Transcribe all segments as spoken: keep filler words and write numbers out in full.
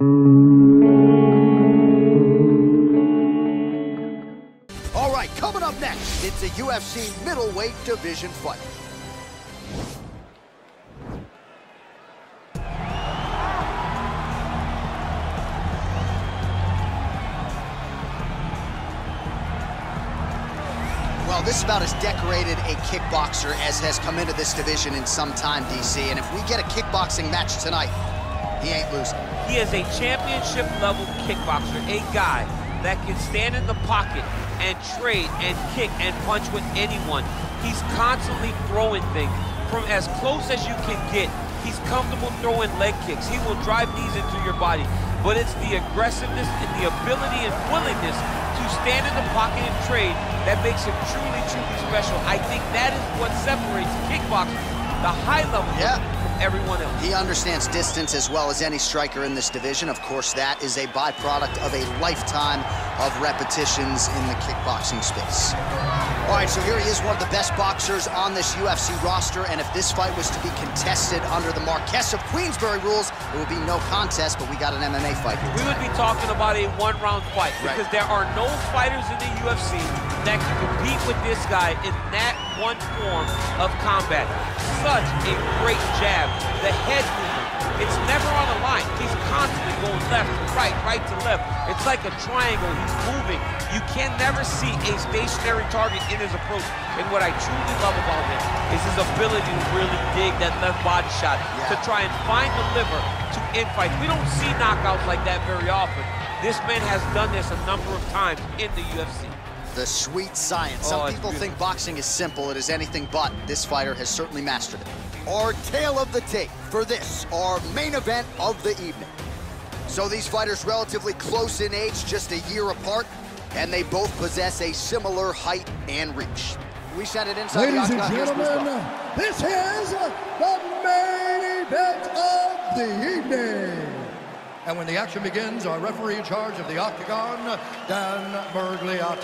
All right, coming up next, it's a U F C middleweight division fight. Well, this is about as decorated a kickboxer as has come into this division in some time, D C. And if we get a kickboxing match tonight, he ain't losing. He is a championship-level kickboxer, a guy that can stand in the pocket and trade and kick and punch with anyone. He's constantly throwing things. From as close as you can get, he's comfortable throwing leg kicks. He will drive these into your body. But it's the aggressiveness and the ability and willingness to stand in the pocket and trade that makes him truly, truly special. I think that is what separates kickboxing, the high level, yeah, from everyone else. He understands distance as well as any striker in this division. Of course, that is a byproduct of a lifetime of repetitions in the kickboxing space. All right, so here he is, one of the best boxers on this U F C roster, and if this fight was to be contested under the Marquess of Queensberry rules, it would be no contest, but we got an M M A fight here. We would be talking about a one-round fight, because right, there are no fighters in the U F C that can compete with this guy in that one form of combat. Such a great jab, the head movement, it's never on the line. He's constantly going left to right, right to left. It's like a triangle, he's moving. You can never see a stationary target in his approach. And what I truly love about him is his ability to really dig that left body shot, yeah, to try and find the liver to end fights. We don't see knockouts like that very often. This man has done this a number of times in the U F C. The sweet science. Some oh, people think boxing is simple. It is anything but. This fighter has certainly mastered it. Our tale of the tape for this, our main event of the evening. So these fighters relatively close in age, just a year apart, and they both possess a similar height and reach. We send it inside. Ladies and gentlemen, this is the main event of the evening. And when the action begins, our referee in charge of the octagon, Dan Bergliano.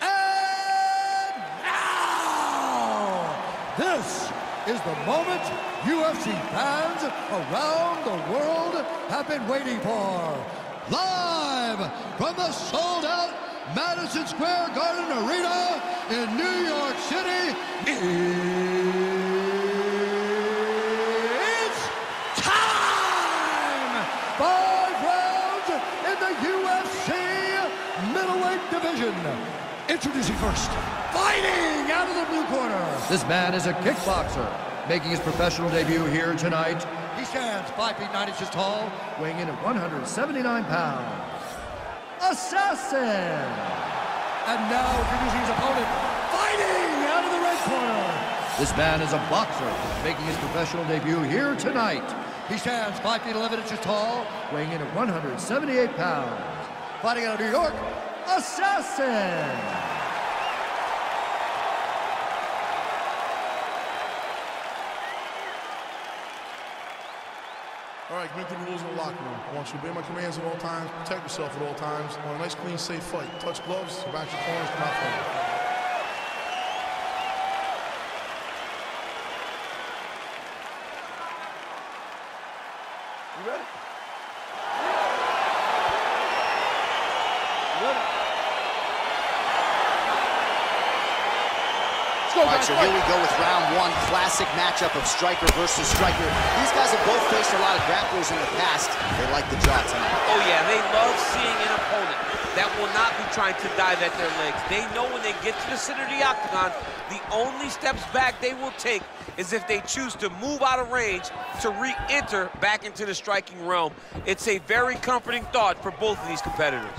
And now, this is the moment U F C fans around the world have been waiting for. Live from the sold-out Madison Square Garden Arena in New York City, division. Introducing first, fighting out of the blue corner. This man is a kickboxer, making his professional debut here tonight. He stands five feet nine inches tall, weighing in at one hundred seventy-nine pounds. Assassin! And now introducing his opponent, fighting out of the red corner. This man is a boxer, making his professional debut here tonight. He stands five feet eleven inches tall, weighing in at one hundred seventy-eight pounds. Fighting out of New York, Assassin! All right, going through the rules in the locker room. I want you to obey my commands at all times, protect yourself at all times. I want a nice, clean, safe fight. Touch gloves, go back to your corners, not fight. You ready? All right, so here we go with round one, classic matchup of striker versus striker. These guys have both faced a lot of grapplers in the past. They like the job tonight. Oh, yeah, they love seeing an opponent that will not be trying to dive at their legs. They know when they get to the center of the octagon, the only steps back they will take is if they choose to move out of range to re-enter back into the striking realm. It's a very comforting thought for both of these competitors.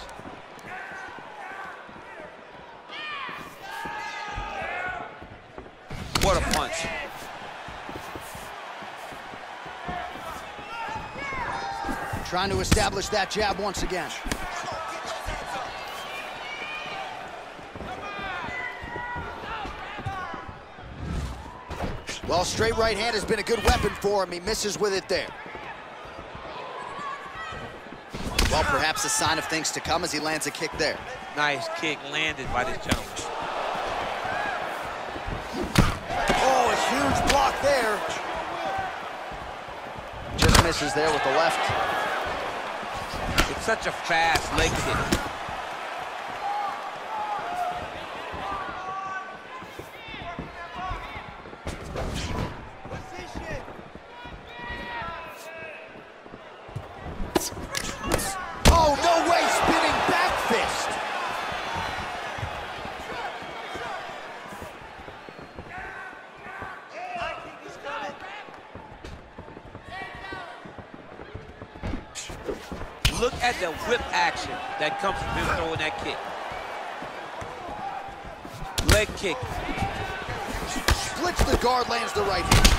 What a punch. Trying to establish that jab once again. Well, straight right hand has been a good weapon for him. He misses with it there. Well, perhaps a sign of things to come as he lands a kick there. Nice kick landed by this gentleman. Huge block there. Just misses there with the left. It's such a fast leg kick. Look at the whip action that comes from him throwing that kick. Leg kick. Splits the guard, lands the right hand.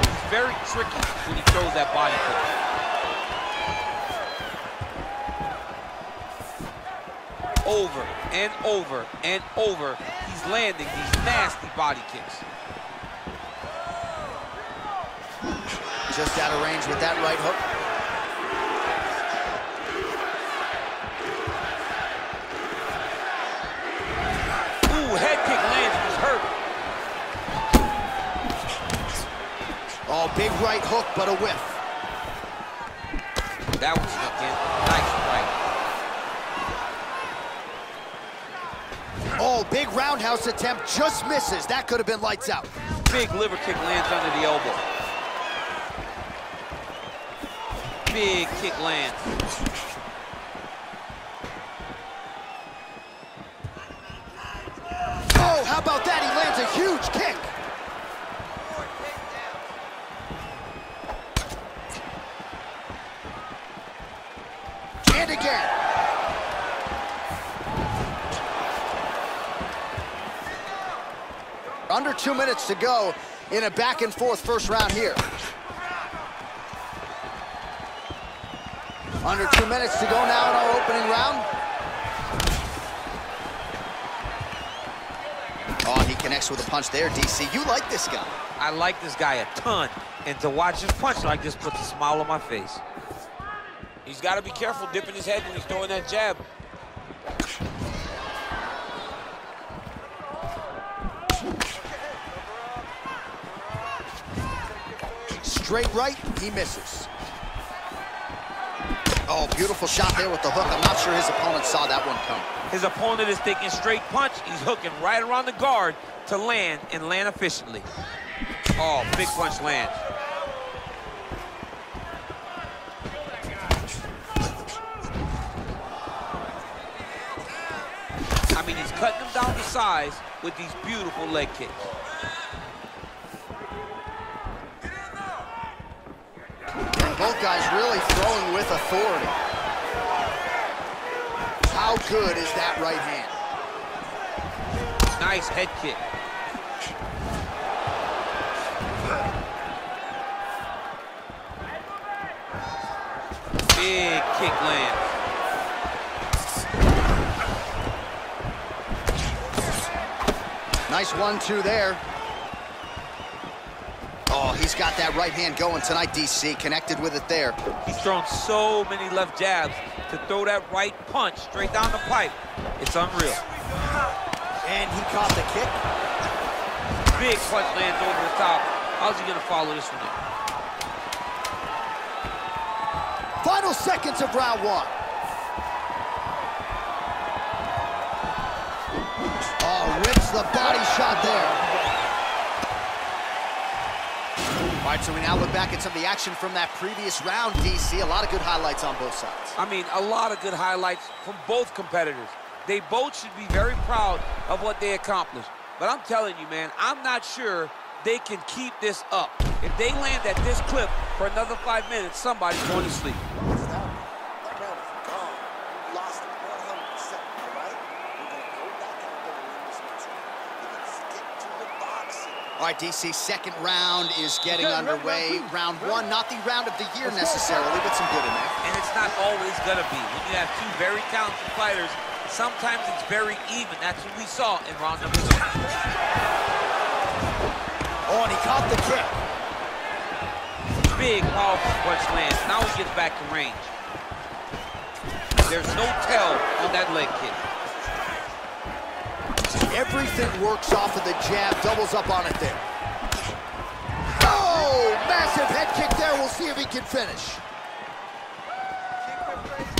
It's very tricky when he throws that body kick. Over and over and over, he's landing these nasty body kicks. Just out of range with that right hook. Oh, big right hook, but a whiff. That was again. Nice right. Oh, big roundhouse attempt just misses. That could have been lights out. Big liver kick lands under the elbow. Big kick lands. Oh, how about that? He lands a huge kick. Again. Under two minutes to go in a back and forth first round here. Under two minutes to go now in our opening round. Oh, he connects with a punch there, D C. You like this guy. I like this guy a ton. And to watch his punch like this puts a smile on my face. He's got to be careful dipping his head when he's throwing that jab. Straight right, he misses. Oh, beautiful shot there with the hook. I'm not sure his opponent saw that one come. His opponent is thinking straight punch. He's hooking right around the guard to land and land efficiently. Oh, big punch lands. I mean, he's cutting them down to size with these beautiful leg kicks. And both guys really throwing with authority. How good is that right hand? Nice head kick. Big kick lands. Nice one two there. Oh, he's got that right hand going tonight, D C. Connected with it there. He's thrown so many left jabs. To throw that right punch straight down the pipe, it's unreal. And he caught the kick. Big punch lands over the top. How's he gonna follow this one up? Final seconds of round one. Oh, rips the body shot there. All right, so we now look back at some of the action from that previous round, D C. A lot of good highlights on both sides. I mean, a lot of good highlights from both competitors. They both should be very proud of what they accomplished. But I'm telling you, man, I'm not sure they can keep this up. If they land at this clip for another five minutes, somebody's going to sleep. All right, D C, second round is getting underway. Round one, not the round of the year necessarily, but some good in there. And it's not always gonna be. When you have two very talented fighters, sometimes it's very even. That's what we saw in round number two. Oh, and he caught the kick. Big, powerful punch lands. Now he gets back to range. There's no tell on that leg kick. Everything works off of the jab, doubles up on it there. Oh, massive head kick. see if he can finish.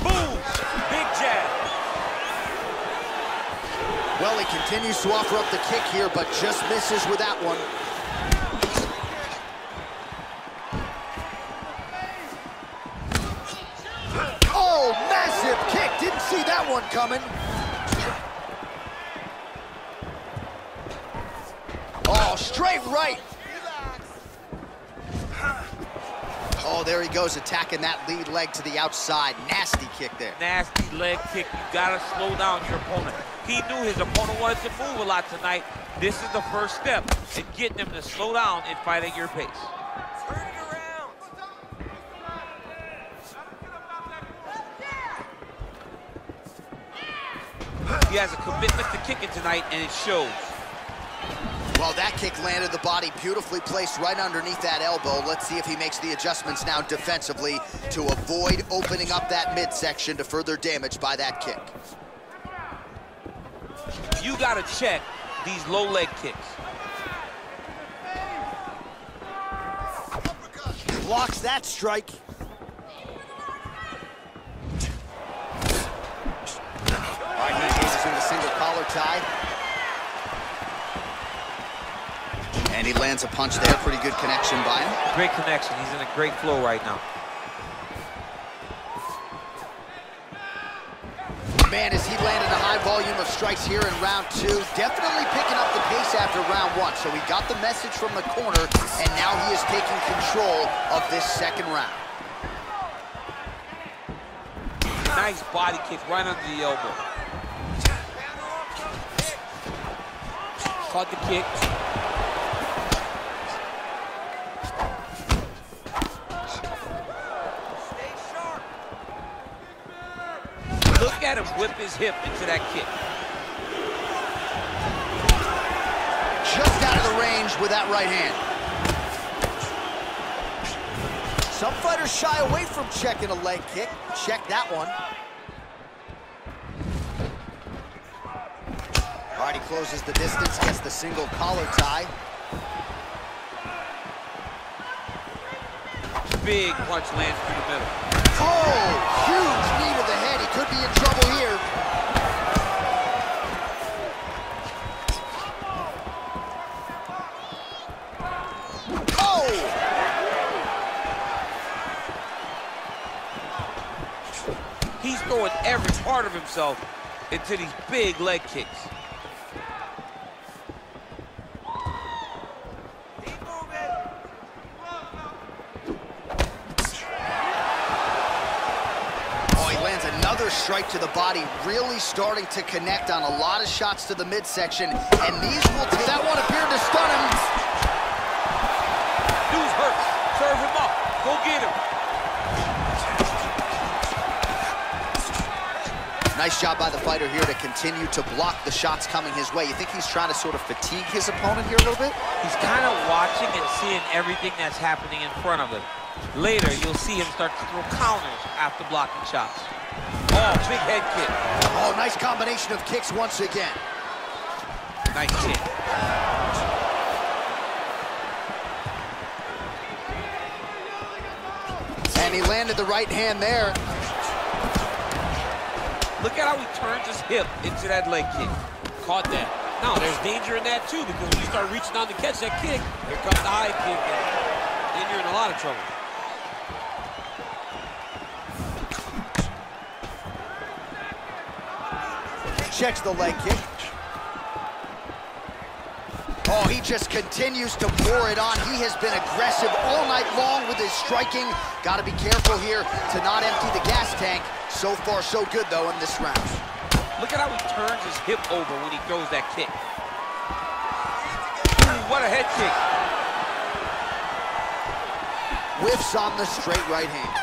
Boom! Big jab. Well, he continues to offer up the kick here, but just misses with that one. Oh, massive kick. Didn't see that one coming. Oh, straight right. Oh, there he goes, attacking that lead leg to the outside. Nasty kick there. Nasty leg kick. You gotta slow down your opponent. He knew his opponent wanted to move a lot tonight. This is the first step in getting him to slow down and fight at your pace. Turn it around. He has a commitment to kicking tonight, and it shows. Well, that kick landed the body beautifully placed right underneath that elbow. Let's see if he makes the adjustments now defensively to avoid opening up that midsection to further damage by that kick. You gotta check these low leg kicks. Blocks that strike. All right, he gets into single collar tie. And he lands a punch there. Pretty good connection by him. Great connection. He's in a great flow right now. Man, as he landed a high volume of strikes here in round two, definitely picking up the pace after round one. So he got the message from the corner, and now he is taking control of this second round. Nice body kick right under the elbow. Caught the kick. Look at him whip his hip into that kick. Just out of the range with that right hand. Some fighters shy away from checking a leg kick. Check that one. All right, he closes the distance, gets the single collar tie. Big punch lands through the middle. Oh, huge knee to the head. He could be in trouble here. Oh! He's throwing every part of himself into these big leg kicks. Strike to the body, really starting to connect on a lot of shots to the midsection, and these will take. That one appeared to stun him. Dude's hurt. Serve him up. Go get him. Nice job by the fighter here to continue to block the shots coming his way. You think he's trying to sort of fatigue his opponent here a little bit? He's kind of watching and seeing everything that's happening in front of him. Later, you'll see him start to throw counters after blocking shots. Oh, big head kick. Oh, nice combination of kicks once again. Nice kick. And he landed the right hand there. Look at how he turns his hip into that leg kick. Caught that. Now, there's danger in that, too, because when you start reaching down to catch that kick, here comes the high kick, and then you're in a lot of trouble. Checks the leg kick. Oh, he just continues to pour it on. He has been aggressive all night long with his striking. Got to be careful here to not empty the gas tank. So far, so good, though, in this round. Look at how he turns his hip over when he throws that kick. Ooh, what a head kick. Whiffs on the straight right hand.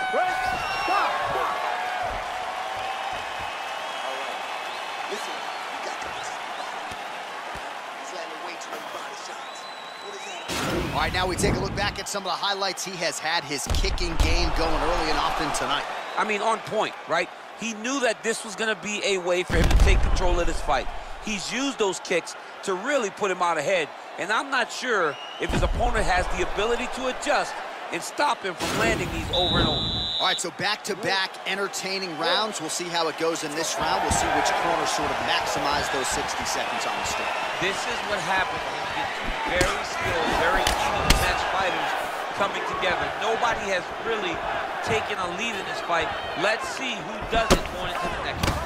All right, now we take a look back at some of the highlights. He has had his kicking game going early and often tonight. I mean, on point, right? He knew that this was going to be a way for him to take control of this fight. He's used those kicks to really put him out ahead, and I'm not sure if his opponent has the ability to adjust and stop him from landing these over and over. All right, so back-to-back -back entertaining rounds. We'll see how it goes in this round. We'll see which corner sort of maximize those sixty seconds on the step. This is what happens when you get two very skilled, very evenly matched fighters coming together. Nobody has really taken a lead in this fight. Let's see who does it going into the next one.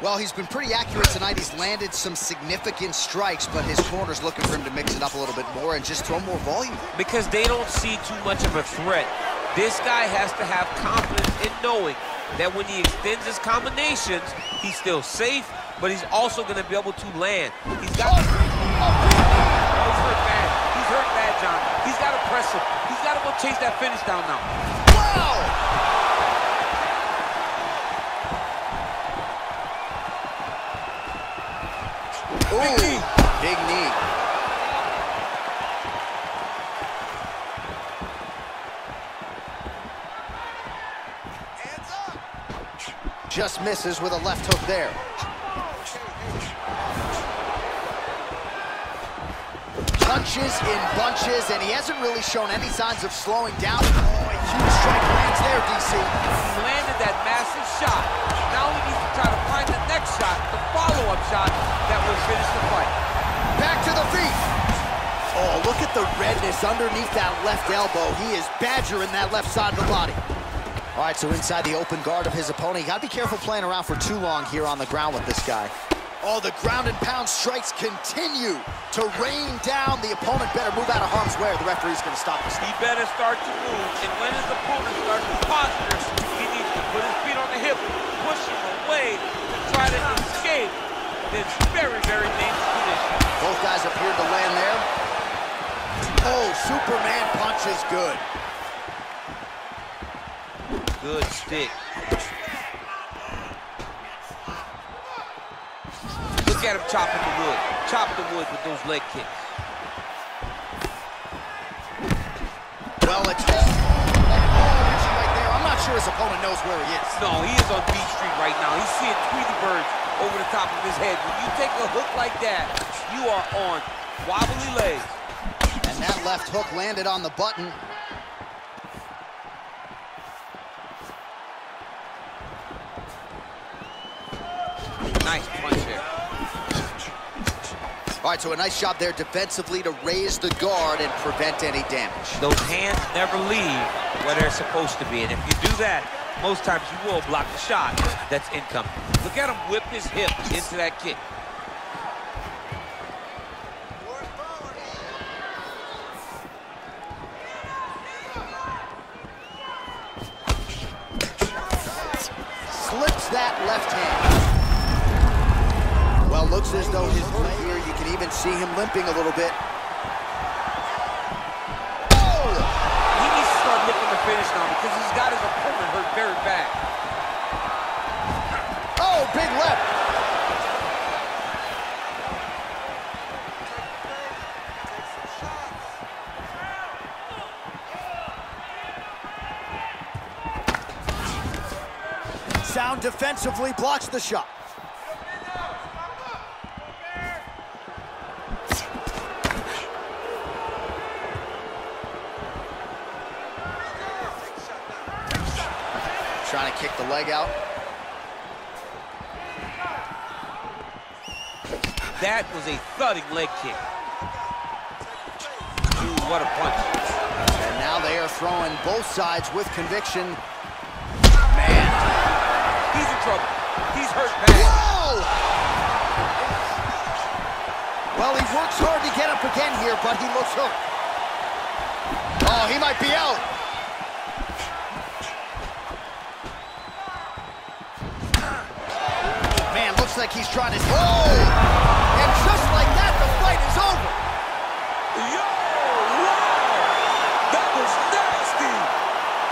Well, he's been pretty accurate tonight. He's landed some significant strikes, but his corner's looking for him to mix it up a little bit more and just throw more volume. Because they don't see too much of a threat. This guy has to have confidence in knowing that when he extends his combinations, he's still safe, but he's also going to be able to land. He's got to... Oh, oh, he's hurt bad. He's hurt bad, John. He's got to press him. He's got to go chase that finish down now. Wow! Ooh, big knee. Big knee. Hands up. Just misses with a left hook there. Punches in bunches, and he hasn't really shown any signs of slowing down. Oh, a huge strike lands there, D C. He landed that massive shot. Now he needs to try to find the next shot, the follow-up shot, that will finish the fight. Back to the feet. Oh, look at the redness underneath that left elbow. He is badgering that left side of the body. All right, so inside the open guard of his opponent. You got to be careful playing around for too long here on the ground with this guy. Oh, the ground and pound strikes continue to rain down. The opponent better move out of harm's way or the referee's going to stop this. He better start to move, and when his opponent starts to posture, he needs to put his feet on the hip, push him away to try to escape this very, very dangerous position. Both guys appeared to land there. Oh, Superman punch is good. Good stick. Look at him chopping the wood. Chop the wood with those leg kicks. Well, it's right there. I'm not sure his opponent knows where he is. No, he is on Beach Street right now. He's seeing Tweety Bird over the top of his head. When you take a hook like that, you are on wobbly legs. And that left hook landed on the button. Nice punch there. All right, so a nice job there defensively to raise the guard and prevent any damage. Those hands never leave where they're supposed to be, and if you do that, most times you will block the shot that's incoming. Look at him whip his hip into that kick. Slips that left hand. Well, looks as though his foot here, you can even see him limping a little bit. Finish now because he's got his opponent hurt very bad. Oh, big left. Sound defensively blocks the shot. Trying to kick the leg out. That was a thudding leg kick. Dude, what a punch. And now they are throwing both sides with conviction. Man, he's in trouble. He's hurt bad. Whoa! Well, he works hard to get up again here, but he looks hurt. Oh, he might be out. Looks like he's trying to... Whoa! And just like that, the fight is over. Yo! Wow! That was nasty!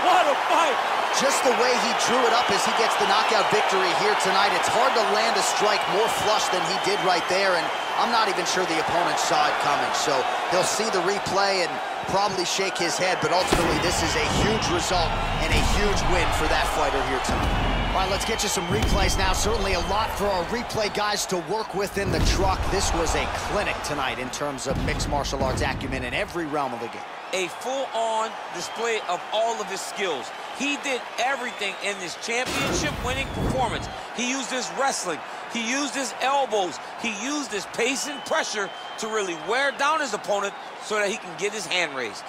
What a fight! Just the way he drew it up as he gets the knockout victory here tonight. It's hard to land a strike more flush than he did right there, and I'm not even sure the opponent saw it coming. So he'll see the replay and probably shake his head, but ultimately this is a huge result and a huge win for that fighter here tonight. All right, let's get you some replays now. Certainly a lot for our replay guys to work with in the truck. This was a clinic tonight in terms of mixed martial arts acumen in every realm of the game. a full-on display of all of his skills. He did everything in this championship-winning performance. He used his wrestling. He used his elbows. He used his pace and pressure to really wear down his opponent so that he can get his hand raised.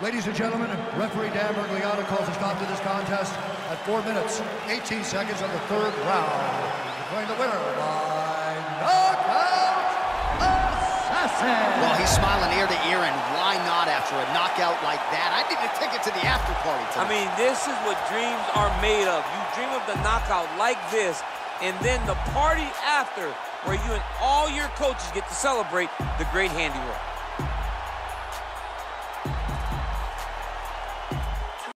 Ladies and gentlemen, referee Dan Bergliano calls a stop to this contest at four minutes, eighteen seconds of the third round. Declaring the winner by knockout assassin. Well, he's smiling ear to ear, and why not after a knockout like that? I need to take it to the after party today. I mean, this is what dreams are made of. You dream of the knockout like this, and then the party after, where you and all your coaches get to celebrate the great handiwork.